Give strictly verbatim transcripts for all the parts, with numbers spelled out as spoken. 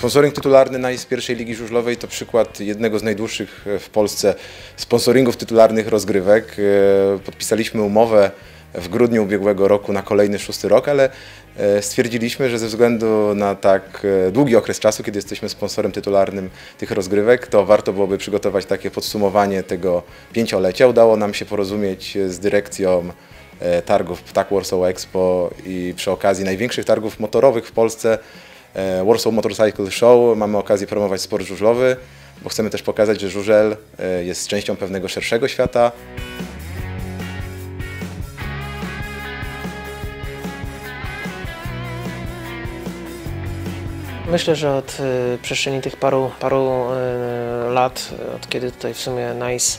Sponsoring tytularny Nice pierwszej Ligi Żużlowej to przykład jednego z najdłuższych w Polsce sponsoringów tytularnych rozgrywek. Podpisaliśmy umowę w grudniu ubiegłego roku na kolejny szósty rok, ale stwierdziliśmy, że ze względu na tak długi okres czasu, kiedy jesteśmy sponsorem tytularnym tych rozgrywek, to warto byłoby przygotować takie podsumowanie tego pięciolecia. Udało nam się porozumieć z dyrekcją targów Ptak Warsaw Expo i przy okazji największych targów motorowych w Polsce, Warsaw Motorcycle Show, mamy okazję promować sport żużlowy, bo chcemy też pokazać, że żużel jest częścią pewnego szerszego świata. Myślę, że od przestrzeni tych paru, paru lat, od kiedy tutaj w sumie Nice,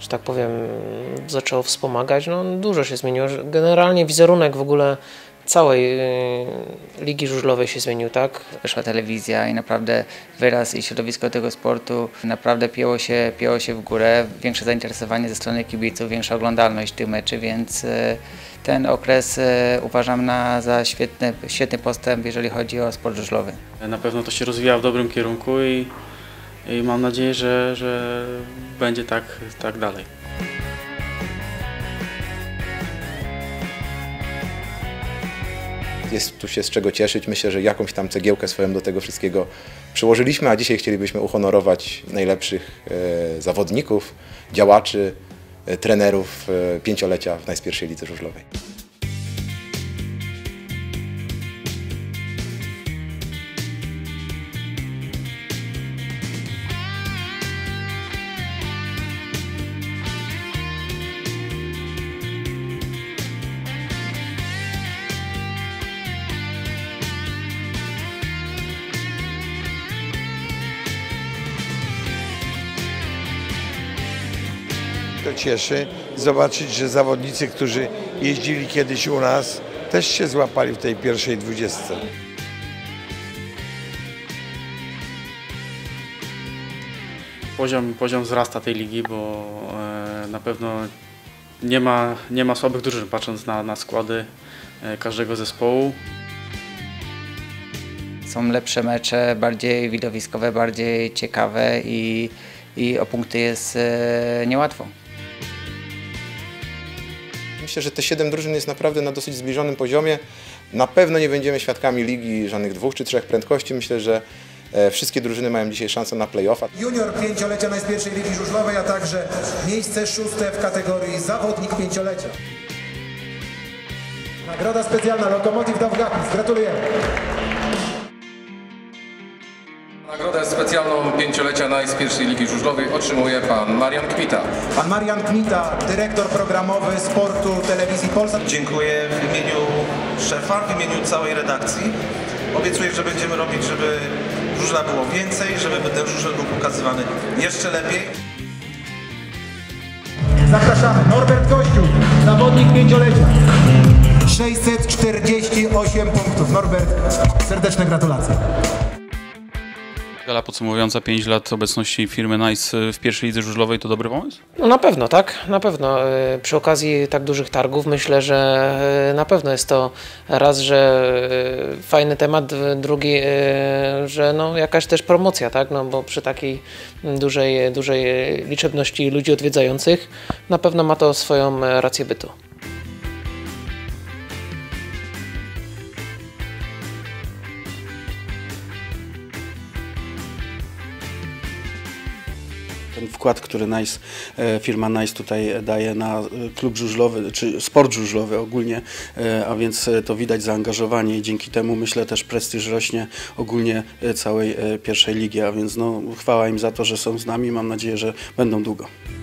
że tak powiem, zaczęło wspomagać, no dużo się zmieniło. Generalnie wizerunek w ogóle całej Ligi Żużlowej się zmienił, tak? Wyszła telewizja i naprawdę wyraz i środowisko tego sportu naprawdę pięło się, pięło się w górę. Większe zainteresowanie ze strony kibiców, większa oglądalność tych meczy, więc ten okres uważam na, za świetny, świetny postęp, jeżeli chodzi o sport żużlowy. Na pewno to się rozwija w dobrym kierunku i, i mam nadzieję, że, że będzie tak, tak dalej. Jest tu się z czego cieszyć. Myślę, że jakąś tam cegiełkę swoją do tego wszystkiego przyłożyliśmy, a dzisiaj chcielibyśmy uhonorować najlepszych zawodników, działaczy, trenerów pięciolecia w Nice pierwszej Lidze Żużlowej. To cieszy zobaczyć, że zawodnicy, którzy jeździli kiedyś u nas, też się złapali w tej pierwszej dwudziestce. Poziom, poziom wzrasta tej ligi, bo na pewno nie ma, nie ma słabych drużyn, patrząc na, na składy każdego zespołu. Są lepsze mecze, bardziej widowiskowe, bardziej ciekawe i, i o punkty jest niełatwo. Myślę, że te siedem drużyn jest naprawdę na dosyć zbliżonym poziomie. Na pewno nie będziemy świadkami ligi żadnych dwóch czy trzech prędkości. Myślę, że wszystkie drużyny mają dzisiaj szansę na play-offa. Junior pięciolecia Nice pierwszej Ligi Żużlowej, a także miejsce szóste w kategorii zawodnik pięciolecia. Nagroda specjalna Lokomotiv Dowgakus. Gratulujemy. Nagrodę specjalną pięciolecia Nice pierwszej Ligi Żużlowej otrzymuje pan Marian Kmita. Pan Marian Kmita, dyrektor programowy sportu Telewizji Polsat. Dziękuję w imieniu szefa, w imieniu całej redakcji. Obiecuję, że będziemy robić, żeby żużla było więcej, żeby ten żużel był pokazywany jeszcze lepiej. Zapraszamy, Norbert Kościół, zawodnik pięciolecia. sześćset czterdzieści osiem punktów. Norbert, serdeczne gratulacje. Gala podsumowująca pięć lat obecności firmy Nice w pierwszej Lidze Żużlowej to dobry pomysł? No na pewno, tak, na pewno. Przy okazji tak dużych targów myślę, że na pewno jest to raz, że fajny temat, drugi, że no jakaś też promocja, tak, no bo przy takiej dużej, dużej liczebności ludzi odwiedzających na pewno ma to swoją rację bytu. Ten wkład, który Nice, firma Nice tutaj daje na klub żużlowy, czy sport żużlowy ogólnie, a więc to widać zaangażowanie i dzięki temu myślę też prestiż rośnie ogólnie całej pierwszej ligi, a więc no, chwała im za to, że są z nami, mam nadzieję, że będą długo.